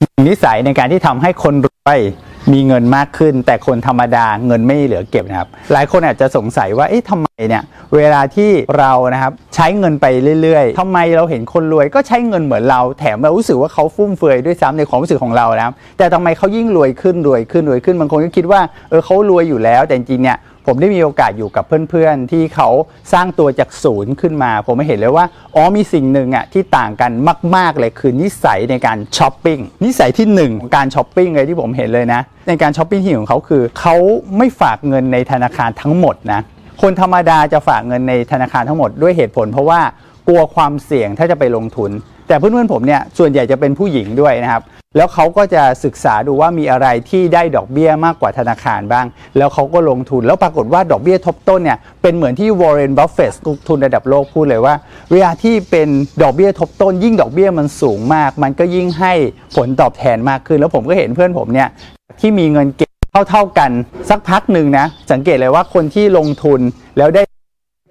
มีนิสัยในการที่ทำให้คนรวยมีเงินมากขึ้นแต่คนธรรมดาเงินไม่เหลือเก็บนะครับหลายคนอาจจะสงสัยว่าเอ๊ะทำไมเนี่ยเวลาที่เรานะครับใช้เงินไปเรื่อยๆทำไมเราเห็นคนรวยก็ใช้เงินเหมือนเราแถมเรารู้สึกว่าเขาฟุ่มเฟือยด้วยซ้ำในความรู้สึกของเรานะครับแต่ทำไมเขายิ่งรวยขึ้นรวยขึ้นรวยขึ้นบางคนก็คิดว่าเขารวยอยู่แล้วแต่จริงเนี่ยผมได้มีโอกาสอยู่กับเพื่อนๆที่เขาสร้างตัวจากศูนย์ขึ้นมาผมไม่เห็นเลยว่ามีสิ่งหนึ่งที่ต่างกันมากๆเลยคือนิสัยในการช้อปปิ้งนิสัยที่1ของการช้อปปิ้งเลยที่ผมเห็นเลยนะในการช้อปปิ้งที่ของเขาคือเขาไม่ฝากเงินในธนาคารทั้งหมดนะคนธรรมดาจะฝากเงินในธนาคารทั้งหมดด้วยเหตุผลเพราะว่ากลัวความเสี่ยงถ้าจะไปลงทุนแต่เพื่อนๆผมเนี่ยส่วนใหญ่จะเป็นผู้หญิงด้วยนะครับแล้วเขาก็จะศึกษาดูว่ามีอะไรที่ได้ดอกเบี้ยมากกว่าธนาคารบ้างแล้วเขาก็ลงทุนแล้วปรากฏว่าดอกเบี้ยทบต้นเนี่ยเป็นเหมือนที่วอร์เรน บัฟเฟตต์นักลงทุนระดับโลกพูดเลยว่าเวลาที่เป็นดอกเบี้ยทบต้นยิ่งดอกเบี้ยมันสูงมากมันก็ยิ่งให้ผลตอบแทนมากขึ้นแล้วผมก็เห็นเพื่อนผมเนี่ยที่มีเงินเก็บเท่ากันสักพักหนึ่งนะสังเกตเลยว่าคนที่ลงทุนแล้วได้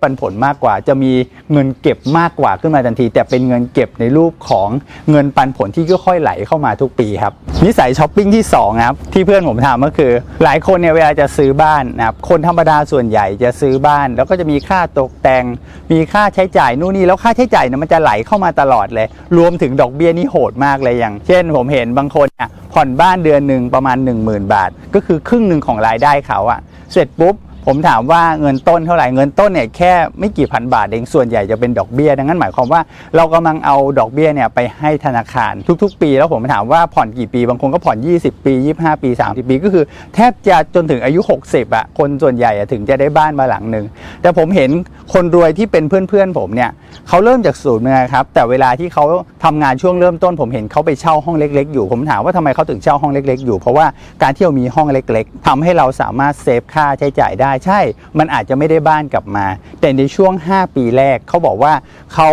ปันผลมากกว่าจะมีเงินเก็บมากกว่าขึ้นมาทันทีแต่เป็นเงินเก็บในรูปของเงินปันผลที่ค่อยๆไหลเข้ามาทุกปีครับนิสัยช้อปปิ้งที่2ครับที่เพื่อนผมทำก็คือหลายคนเนี่ยเวลาจะซื้อบ้านนะครับคนธรรมดาส่วนใหญ่จะซื้อบ้านแล้วก็จะมีค่าตกแต่งมีค่าใช้จ่ายนู่นนี่แล้วค่าใช้จ่ายเนี่ยมันจะไหลเข้ามาตลอดเลยรวมถึงดอกเบี้ยนี่โหดมากเลยอย่างเช่นผมเห็นบางคนเนี่ยผ่อนบ้านเดือนหนึ่งประมาณ 10,000 บาทก็คือครึ่งหนึ่งของรายได้เขาเสร็จปุ๊บผมถามว่าเงินต้นเท่าไหร่เงินต้นเนี่ยแค่ไม่กี่พันบาทเองส่วนใหญ่จะเป็นดอกเบี้ยดังนั้นหมายความว่าเรากำลังเอาดอกเบี้ยเนี่ยไปให้ธนาคารทุกๆปีแล้วผมถามว่าผ่อนกี่ปีบางคนก็ผ่อน20ปี25ปี30ปีก็คือแทบจะจนถึงอายุ60คนส่วนใหญ่ถึงจะได้บ้านมาหลังหนึ่งแต่ผมเห็นคนรวยที่เป็นเพื่อนๆผมเนี่ยเขาเริ่มจากศูนย์นะครับแต่เวลาที่เขาทำงานช่วงเริ่มต้นผมเห็นเขาไปเช่าห้องเล็กๆอยู่ผมถามว่าทำไมเขาถึงเช่าห้องเล็กๆอยู่เพราะว่าการที่เรามีห้องเล็กๆทำให้เราสามารถเซฟค่าใช้จ่ายได้ใช่มันอาจจะไม่ได้บ้านกลับมาแต่ในช่วง5ปีแรกเขาบอกว่าเขา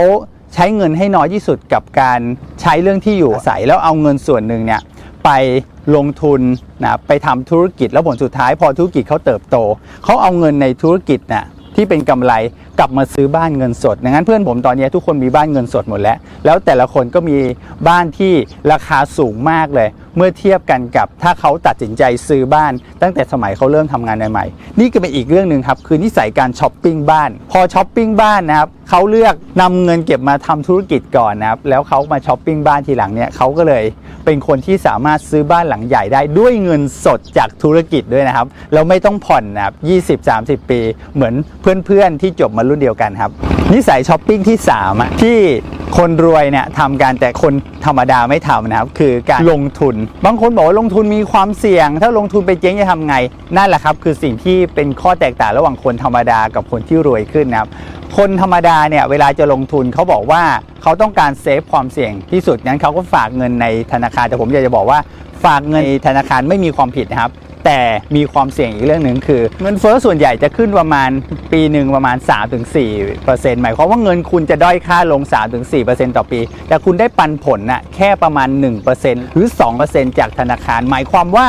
ใช้เงินให้น้อยที่สุดกับการใช้เรื่องที่อยู่อาศัยแล้วเอาเงินส่วนหนึ่งเนี่ยไปลงทุนนะไปทำธุรกิจแล้วผลสุดท้ายพอธุรกิจเขาเติบโตเขาเอาเงินในธุรกิจนะที่เป็นกำไรกลับมาซื้อบ้านเงินสดดังนั้นเพื่อนผมตอนนี้ทุกคนมีบ้านเงินสดหมดแล้วแต่ละคนก็มีบ้านที่ราคาสูงมากเลยเมื่อเทียบกันกับถ้าเขาตัดสินใจซื้อบ้านตั้งแต่สมัยเขาเริ่มทำงานใหม่ๆนี่ก็เป็นอีกเรื่องหนึ่งครับคือนิสัยการช้อปปิ้งบ้านพอช้อปปิ้งบ้านนะครับเขาเลือกนำเงินเก็บมาทำธุรกิจก่อนนะครับแล้วเขามาช้อปปิ้งบ้านทีหลังเนี่ยเขาก็เลยเป็นคนที่สามารถซื้อบ้านหลังใหญ่ได้ด้วยเงินสดจากธุรกิจด้วยนะครับเราไม่ต้องผ่อนนะครับ20-30 ปีเหมือนเพื่อนๆที่จบมารุ่นเดียวกันครับนิสัยช้อปปิ้งที่3ที่คนรวยเนี่ยทำการแต่คนธรรมดาไม่ทำนะครับคือการลงทุนบางคนบอกว่าลงทุนมีความเสี่ยงถ้าลงทุนไปเจ๊งจะทำไงนั่นแหละครับคือสิ่งที่เป็นข้อแตกต่างระหว่างคนธรรมดากับคนที่รวยขึ้นนะครับคนธรรมดาเนี่ยเวลาจะลงทุนเขาบอกว่าเขาต้องการเซฟความเสี่ยงที่สุดงั้นเขาก็ฝากเงินในธนาคารแต่ผมอยากจะบอกว่าฝากเงินในธนาคารไม่มีความผิดนะครับแต่มีความเสี่ยงอีกเรื่องหนึ่งคือเงินเฟ้อส่วนใหญ่จะขึ้นประมาณปีหนึ่งประมาณ 3-4% หมายความว่าเงินคุณจะด้อยค่าลง 3-4% ต่อปีแต่คุณได้ปันผลแค่ประมาณ 1% หรือ 2% จากธนาคารหมายความว่า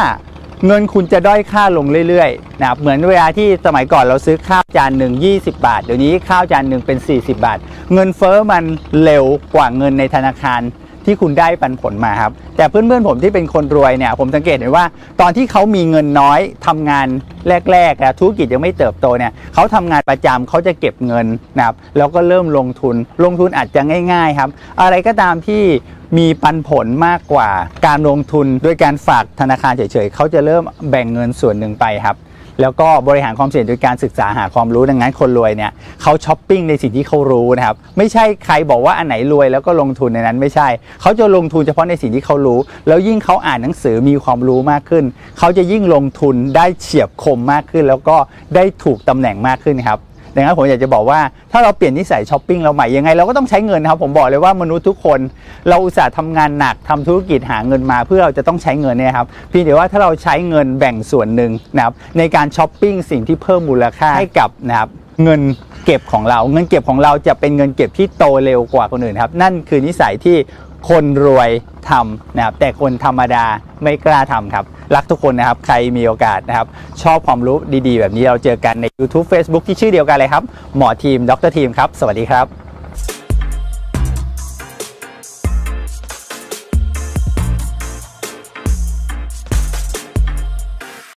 เงินคุณจะด้อยค่าลงเรื่อยๆนะครับเหมือนเวลาที่สมัยก่อนเราซื้อข้าวจานหนึ่ง20 บาทเดี๋ยวนี้ข้าวจานหนึ่งเป็น40 บาทเงินเฟ้อมันเร็วกว่าเงินในธนาคารที่คุณได้ปันผลมาครับแต่เพื่อนๆผมที่เป็นคนรวยเนี่ยผมสังเกตเห็นว่าตอนที่เขามีเงินน้อยทำงานแรกๆนะธุรกิจยังไม่เติบโตเนี่ยเขาทำงานประจำเขาจะเก็บเงินนะครับแล้วก็เริ่มลงทุนอาจจะง่ายๆครับอะไรก็ตามที่มีปันผลมากกว่าการลงทุนโดยการฝากธนาคารเฉยๆเขาจะเริ่มแบ่งเงินส่วนหนึ่งไปครับแล้วก็บริหารความเสี่ยงโดยการศึกษาหาความรู้ดังนั้นคนรวยเนี่ยเขาช้อปปิ้งในสิ่งที่เขารู้นะครับไม่ใช่ใครบอกว่าอันไหนรวยแล้วก็ลงทุนในนั้นไม่ใช่เขาจะลงทุนเฉพาะในสิ่งที่เขารู้แล้วยิ่งเขาอ่านหนังสือมีความรู้มากขึ้นเขาจะยิ่งลงทุนได้เฉียบคมมากขึ้นแล้วก็ได้ถูกตำแหน่งมากขึ้นครับดังนั้นผมอยากจะบอกว่าถ้าเราเปลี่ยนนิสัยช้อปปิ้งเราใหม่ยังไงเราก็ต้องใช้เงินนะครับผมบอกเลยว่ามนุษย์ทุกคนเราอุตส่าห์ทำงานหนักทำธุรกิจหาเงินมาเพื่อเราจะต้องใช้เงินเนี่ยครับเพียงแต่ว่าถ้าเราใช้เงินแบ่งส่วนหนึ่งนะครับในการช้อปปิ้งสิ่งที่เพิ่มมูลค่าให้กับนะครับเงินเก็บของเราเงินเก็บของเราจะเป็นเงินเก็บที่โตเร็วกว่าคนอื่นครับนั่นคือนิสัยที่คนรวยทำนะครับแต่คนธรรมดาไม่กล้าทำครับรักทุกคนนะครับใครมีโอกาสนะครับชอบความรู้ดีๆแบบนี้เราเจอกันใน YouTube Facebook ที่ชื่อเดียวกันเลยครับหมอทีม Dr. Team ครับสวัสดีครับ